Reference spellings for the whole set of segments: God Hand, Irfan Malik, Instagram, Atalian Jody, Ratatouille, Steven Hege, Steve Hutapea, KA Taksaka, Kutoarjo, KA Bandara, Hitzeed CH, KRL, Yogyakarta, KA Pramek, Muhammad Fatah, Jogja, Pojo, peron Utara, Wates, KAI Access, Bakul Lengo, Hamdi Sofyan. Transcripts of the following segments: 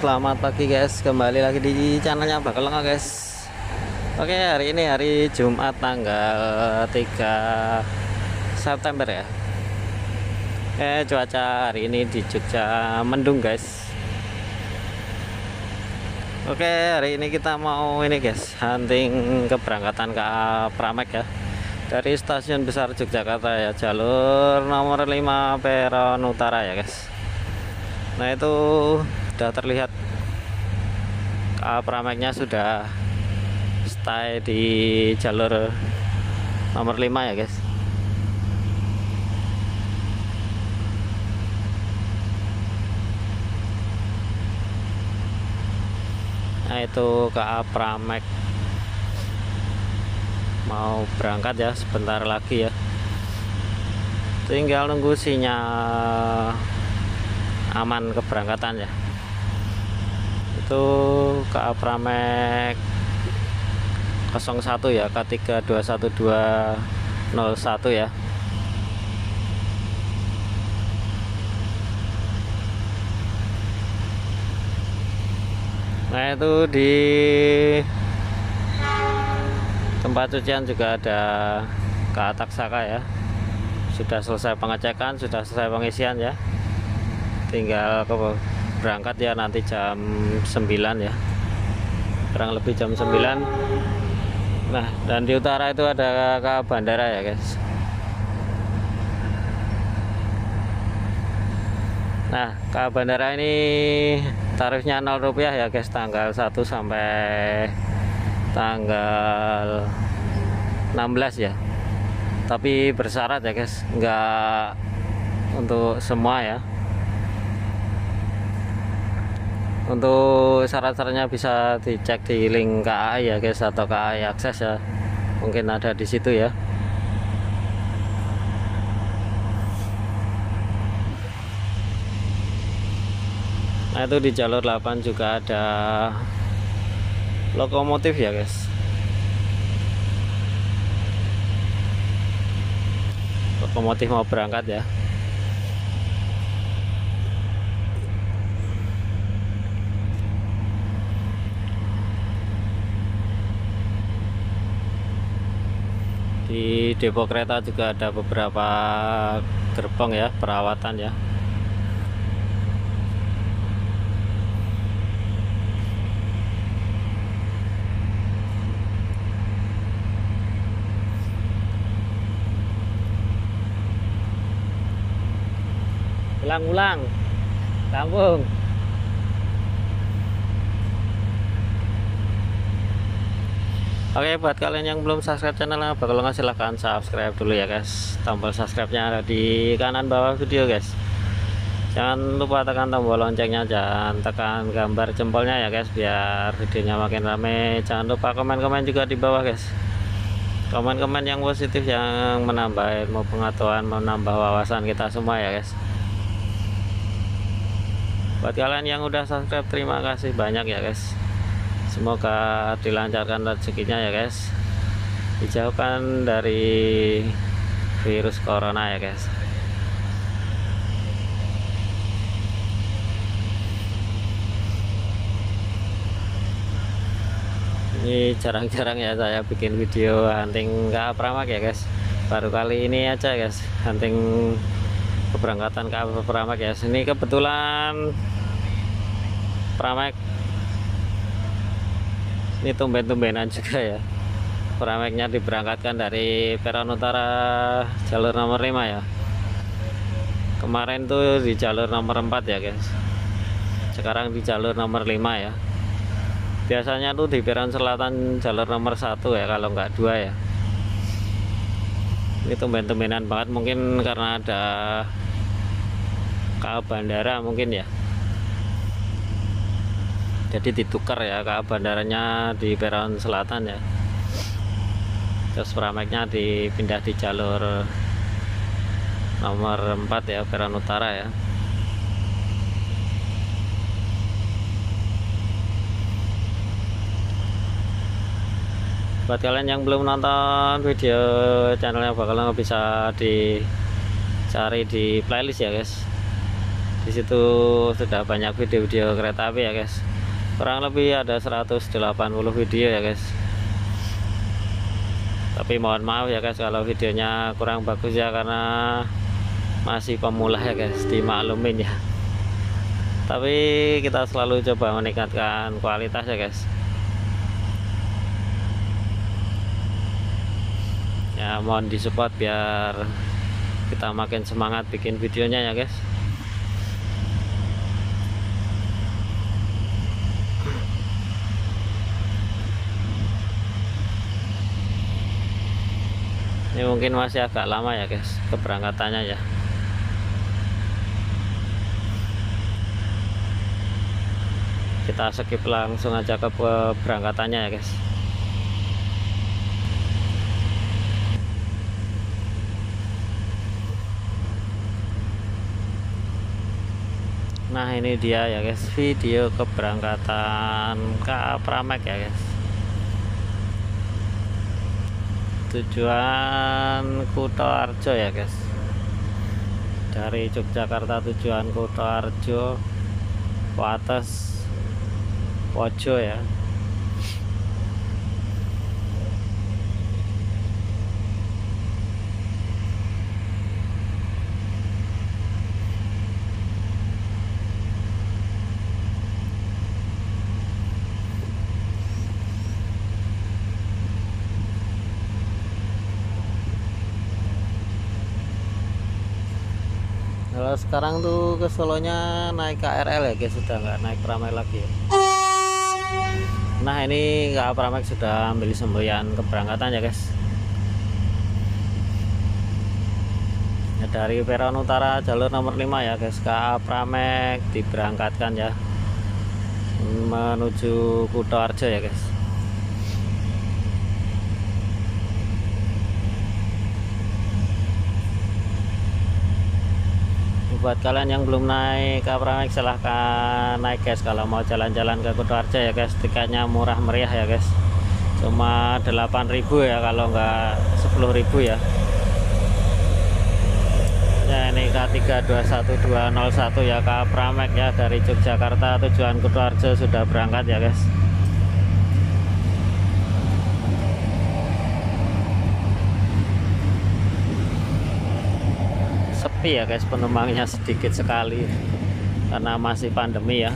Selamat pagi guys, kembali lagi di channelnya Bakul Lengo guys. Oke, hari ini hari Jumat tanggal 3 September ya. Cuaca hari ini di Jogja mendung guys. Oke, hari ini kita mau ini guys, hunting keberangkatan KA Pramek ya, dari stasiun besar Yogyakarta ya, jalur nomor 5 peron utara ya guys. Nah, itu sudah terlihat KA Prameknya sudah stay di jalur nomor 5 ya guys. Nah, itu KA Pramek mau berangkat ya, sebentar lagi ya, tinggal nunggu sinyal aman keberangkatan ya. Itu KA Pramek 01 ya, K3211201 ya. Nah, itu di tempat cucian juga ada KA Taksaka ya. Sudah selesai pengecekan, sudah selesai pengisian ya, tinggal berangkat ya, nanti jam 9 ya, kurang lebih jam 9. Nah, dan di utara itu ada KA Bandara ya guys. Nah, KA Bandara ini tarifnya 0 rupiah ya guys, tanggal 1 sampai tanggal 16 ya, tapi bersyarat ya guys, nggak untuk semua ya. Untuk syarat-syaratnya bisa dicek di link KAI ya guys, atau KAI Access ya, mungkin ada di situ ya. Nah, itu di jalur 8 juga ada lokomotif ya guys, lokomotif mau berangkat ya. Di depo kereta juga ada beberapa gerbong ya, perawatan ya. Ulang-ulang, sambung. Oke, buat kalian yang belum subscribe channelnya Bakul Lengo, silahkan subscribe dulu ya guys. Tombol subscribe-nya ada di kanan bawah video guys. Jangan lupa tekan tombol loncengnya, jangan tekan gambar jempolnya ya guys, biar videonya makin rame. Jangan lupa komen-komen juga di bawah guys, komen-komen yang positif, yang menambah ilmu pengetahuan, menambah wawasan kita semua ya guys. Buat kalian yang udah subscribe, terima kasih banyak ya guys. Semoga dilancarkan rezekinya ya guys, dijauhkan dari virus corona ya guys. Ini jarang-jarang ya saya bikin video hunting KA Pramek ya guys, baru kali ini aja guys, hunting keberangkatan KA Pramek ya. Ini kebetulan Pramek ini tumben-tumbenan juga ya, Prameknya diberangkatkan dari peron utara jalur nomor 5 ya. Kemarin tuh di jalur nomor 4 ya guys, sekarang di jalur nomor 5 ya. Biasanya tuh di peron selatan jalur nomor 1 ya, kalau nggak 2 ya. Ini tumben-tumbenan banget, mungkin karena ada KA Bandara mungkin ya, jadi ditukar ya, KA Bandaranya di peron selatan ya, terus Prameknya dipindah di jalur nomor 4 ya, peron utara ya. Buat kalian yang belum nonton video channelnya Bakul Lengo, bisa dicari di playlist ya guys, Di situ sudah banyak video-video kereta api ya guys. Kurang lebih ada 180 video ya guys. Tapi mohon maaf ya guys kalau videonya kurang bagus ya, karena masih pemula ya guys, dimaklumin ya. Tapi kita selalu coba meningkatkan kualitas ya guys. Ya mohon disupport biar kita makin semangat bikin videonya ya guys. Ini mungkin masih agak lama ya guys keberangkatannya ya. Kita skip langsung aja ke keberangkatannya ya guys. Nah ini dia ya guys, video keberangkatan KA Pramek ya guys. Tujuan Kutoarjo ya guys. Dari Yogyakarta tujuan Kutoarjo, Wates, Pojo ya. Kalau sekarang tuh ke Solonya naik KRL ya guys, sudah nggak naik Pramek lagi ya. Nah ini KA Pramek sudah ambil semboyan keberangkatan ya guys. Ya, dari peron utara jalur nomor 5 ya guys, KA Pramek diberangkatkan ya menuju Kutoarjo ya guys. Buat kalian yang belum naik KA Pramek silahkan naik guys. Kalau mau jalan-jalan ke Kutoarjo ya guys, tiketnya murah meriah ya guys, cuma 8.000 ya kalau nggak 10.000 ya. Ya ini K321201 ya, KA Pramek ya, dari Yogyakarta tujuan Kutoarjo sudah berangkat ya guys. Tapi ya guys penumpangnya sedikit sekali karena masih pandemi ya.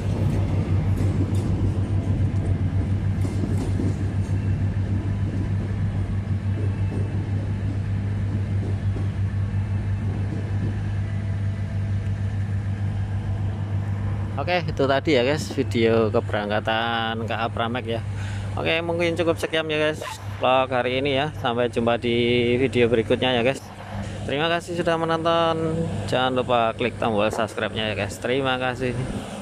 Oke itu tadi ya guys video keberangkatan KA Pramek ya. Oke mungkin cukup sekian ya guys vlog hari ini ya. Sampai jumpa di video berikutnya ya guys. Terima kasih sudah menonton. Jangan lupa klik tombol subscribe-nya ya guys. Terima kasih.